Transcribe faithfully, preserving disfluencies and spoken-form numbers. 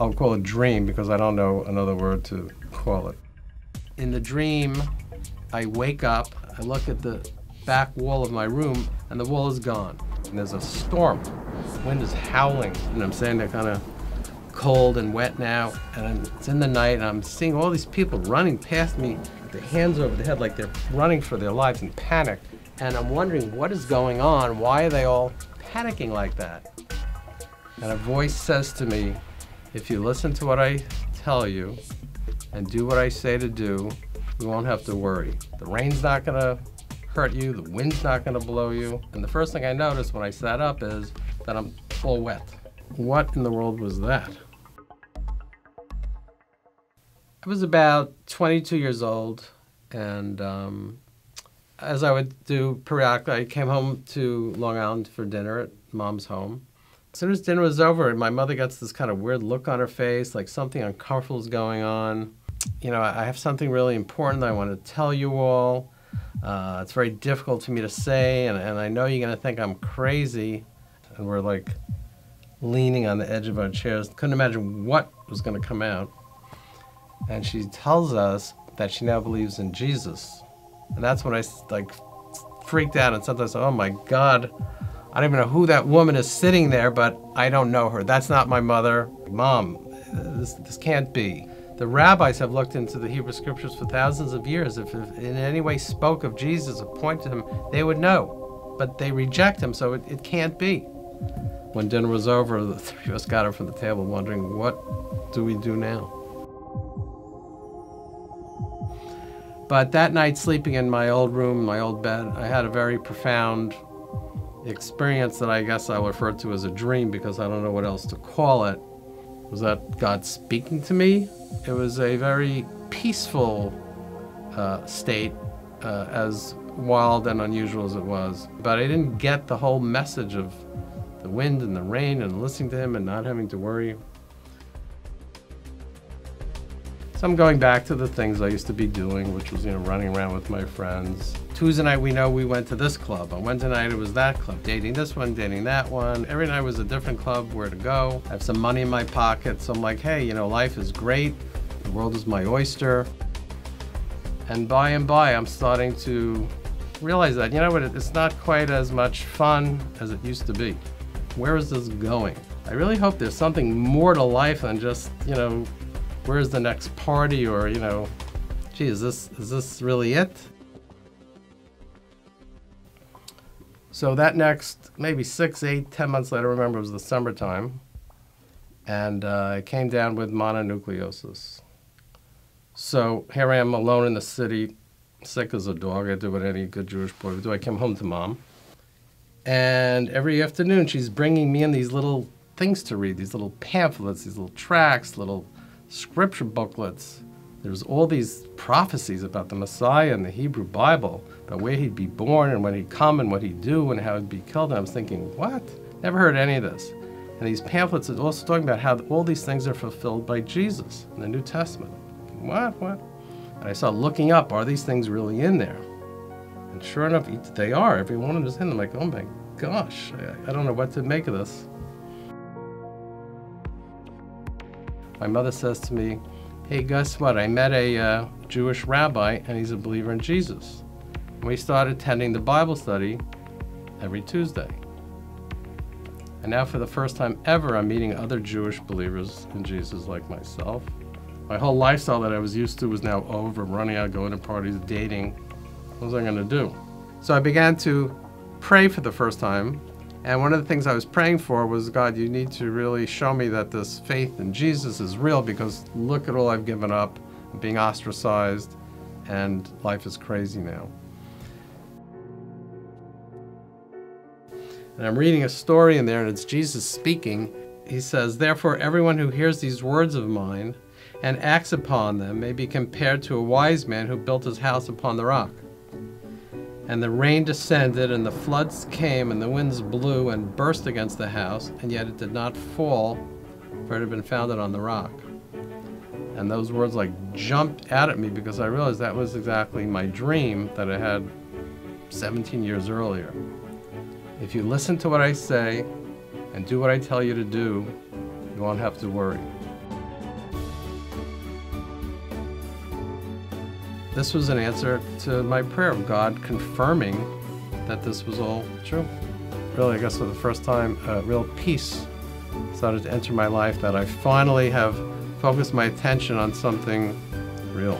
I'll call it dream because I don't know another word to call it. In the dream, I wake up, I look at the back wall of my room, and the wall is gone. And there's a storm. The wind is howling, and I'm standing there kind of cold and wet now, and it's in the night, and I'm seeing all these people running past me with their hands over their head like they're running for their lives in panic. And I'm wondering, what is going on? Why are they all panicking like that? And a voice says to me, if you listen to what I tell you and do what I say to do, you won't have to worry. The rain's not gonna hurt you, the wind's not gonna blow you. And the first thing I noticed when I sat up is that I'm all wet. What in the world was that? I was about twenty-two years old, and um, as I would do periodically, I came home to Long Island for dinner at Mom's home. As soon as dinner was over, my mother gets this kind of weird look on her face, like something uncomfortable is going on. You know, I have something really important that I want to tell you all. Uh, it's very difficult for me to say, and, and I know you're going to think I'm crazy. And we're like leaning on the edge of our chairs. Couldn't imagine what was going to come out. And she tells us that she now believes in Jesus. And that's when I like freaked out and sometimes, oh my God, I don't even know who that woman is sitting there, but I don't know her. That's not my mother. Mom, this, this can't be. The rabbis have looked into the Hebrew scriptures for thousands of years. If, if in any way spoke of Jesus or pointed to him, they would know, but they reject him, so it, it can't be. When dinner was over, the three of us got up from the table wondering, what do we do now? But that night, sleeping in my old room, my old bed, I had a very profound experience that I guess I'll refer to as a dream because I don't know what else to call it. Was that God speaking to me? It was a very peaceful uh, state, uh, as wild and unusual as it was. But I didn't get the whole message of the wind and the rain and listening to him and not having to worry. So I'm going back to the things I used to be doing, which was, you know, running around with my friends. Tuesday night, we know we went to this club. On Wednesday night, it was that club. Dating this one, dating that one. Every night was a different club, where to go. I have some money in my pocket, so I'm like, hey, you know, life is great. The world is my oyster. And by and by, I'm starting to realize that, you know what, it's not quite as much fun as it used to be. Where is this going? I really hope there's something more to life than just, you know, where's the next party, or, you know, gee, is this, is this really it? So that next, maybe six, eight, ten months later, I remember it was the summertime, and uh, I came down with mononucleosis. So here I am alone in the city, sick as a dog. I do what any good Jewish boy would do. I came home to Mom, and every afternoon she's bringing me in these little things to read, these little pamphlets, these little tracts, little scripture booklets. There's all these prophecies about the Messiah in the Hebrew Bible, about where he'd be born and when he'd come and what he'd do and how he'd be killed. And I was thinking, what? Never heard any of this. And these pamphlets are also talking about how all these things are fulfilled by Jesus in the New Testament. What, what? And I started looking up, are these things really in there? And sure enough, they are. Every one of them is in them. I'm like, oh my gosh, I, I don't know what to make of this. My mother says to me, hey, guess what? I met a uh, Jewish rabbi, and he's a believer in Jesus. And we started attending the Bible study every Tuesday. And now for the first time ever, I'm meeting other Jewish believers in Jesus like myself. My whole lifestyle that I was used to was now over, running out, going to parties, dating. What was I gonna do? So I began to pray for the first time. And one of the things I was praying for was, God, you need to really show me that this faith in Jesus is real, because look at all I've given up, I'm being ostracized, and life is crazy now. And I'm reading a story in there, and it's Jesus speaking. He says, therefore, everyone who hears these words of mine and acts upon them may be compared to a wise man who built his house upon the rock. And the rain descended, and the floods came, and the winds blew and burst against the house, and yet it did not fall, for it had been founded on the rock. And those words like jumped out at me, because I realized that was exactly my dream that I had seventeen years earlier. If you listen to what I say and do what I tell you to do, you won't have to worry. This was an answer to my prayer of God confirming that this was all true. Really, I guess for the first time, uh, real peace started to enter my life, that I finally have focused my attention on something real.